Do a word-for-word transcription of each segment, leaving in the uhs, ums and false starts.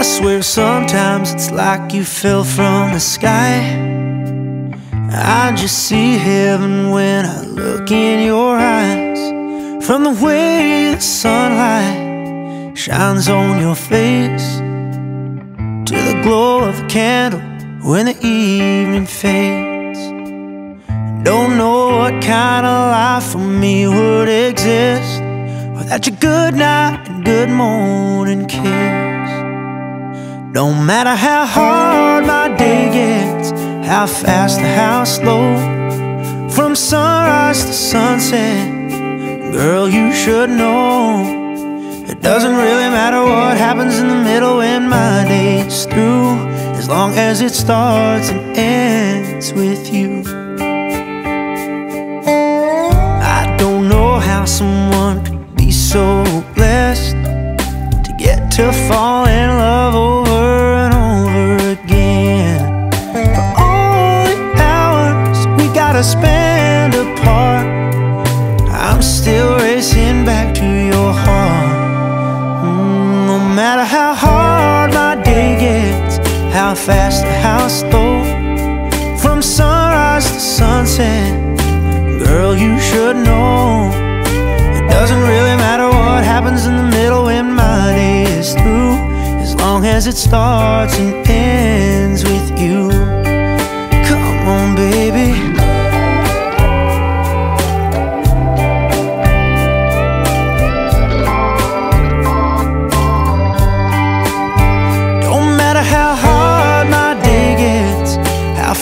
I swear sometimes it's like you fell from the sky. I just see heaven when I look in your eyes. From the way the sunlight shines on your face to the glow of a candle when the evening fades. Don't know what kind of life for me would exist without your good night and good morning kiss. Don't matter how hard my day gets, how fast or how slow, from sunrise to sunset, girl, you should know. It doesn't really matter what happens in the middle when my day's through, as long as it starts and ends with you. I don't know how someone could be so blessed to get to fall in love over and over again. For all the hours we gotta spend apart, I'm still racing back to your heart. No matter how hard my day gets, how fast or how slow, from sunrise to sunset, girl, you should know. It doesn't really matter what happens in the middle when my day is through, as long as it starts and ends with you. Come on, baby.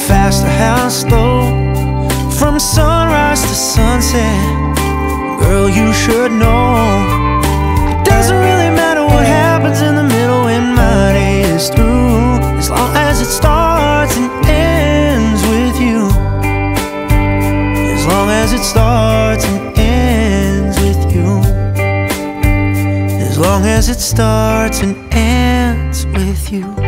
Fast or how slow, from sunrise to sunset, girl, you should know. It doesn't really matter what happens in the middle when my day is through, as long as it starts and ends with you. As long as it starts and ends with you. As long as it starts and ends with you.